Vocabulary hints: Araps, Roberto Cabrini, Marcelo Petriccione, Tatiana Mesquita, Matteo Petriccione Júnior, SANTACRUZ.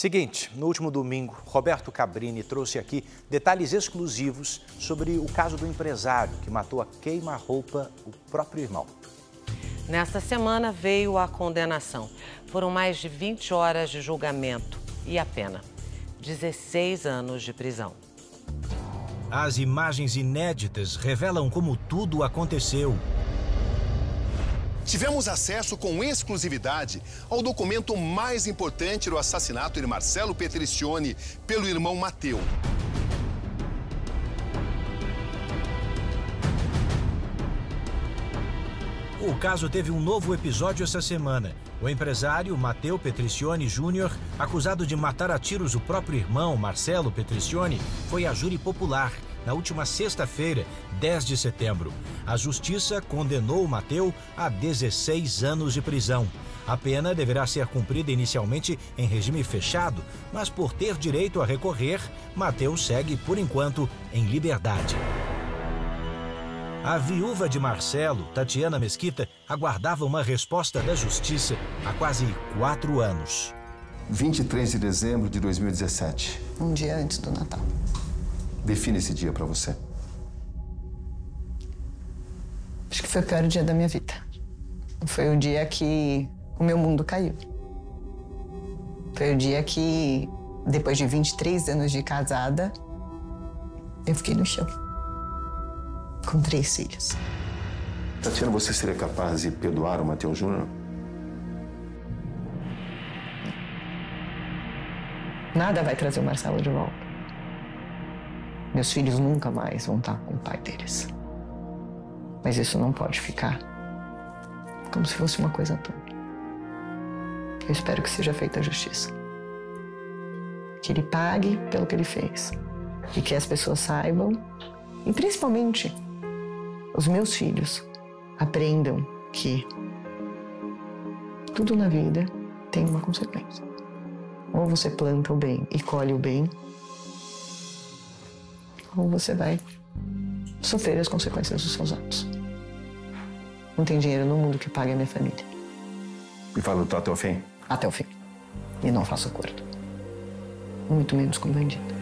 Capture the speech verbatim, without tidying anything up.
Seguinte, no último domingo, Roberto Cabrini trouxe aqui detalhes exclusivos sobre o caso do empresário que matou a queima-roupa o próprio irmão. Nesta semana veio a condenação. Foram mais de vinte horas de julgamento e a pena, dezesseis anos de prisão. As imagens inéditas revelam como tudo aconteceu. Tivemos acesso com exclusividade ao documento mais importante do assassinato de Marcelo Petriccione pelo irmão Matteo. O caso teve um novo episódio essa semana. O empresário Matteo Petriccione Júnior, acusado de matar a tiros o próprio irmão, Marcelo Petriccione, foi a júri popular na última sexta-feira, dez de setembro. A justiça condenou o Matteo a dezesseis anos de prisão. A pena deverá ser cumprida inicialmente em regime fechado, mas por ter direito a recorrer, Matteo segue, por enquanto, em liberdade. A viúva de Marcelo, Tatiana Mesquita, aguardava uma resposta da justiça há quase quatro anos. vinte e três de dezembro de dois mil e dezessete. Um dia antes do Natal. Define esse dia para você. Acho que foi o pior dia da minha vida. Foi o dia que o meu mundo caiu. Foi o dia que, depois de vinte e três anos de casada, eu fiquei no chão. Com três filhos. Tatiana, você seria capaz de perdoar o Matteo Júnior? Nada vai trazer o Marcelo de volta. Meus filhos nunca mais vão estar com o pai deles. Mas isso não pode ficar como se fosse uma coisa toda. Eu espero que seja feita a justiça. Que ele pague pelo que ele fez. E que as pessoas saibam, e principalmente, os meus filhos aprendam que tudo na vida tem uma consequência. Ou você planta o bem e colhe o bem, ou você vai sofrer as consequências dos seus atos. Não tem dinheiro no mundo que pague a minha família. E vai lutar até o fim? Até o fim. E não faço acordo. Muito menos com bandido.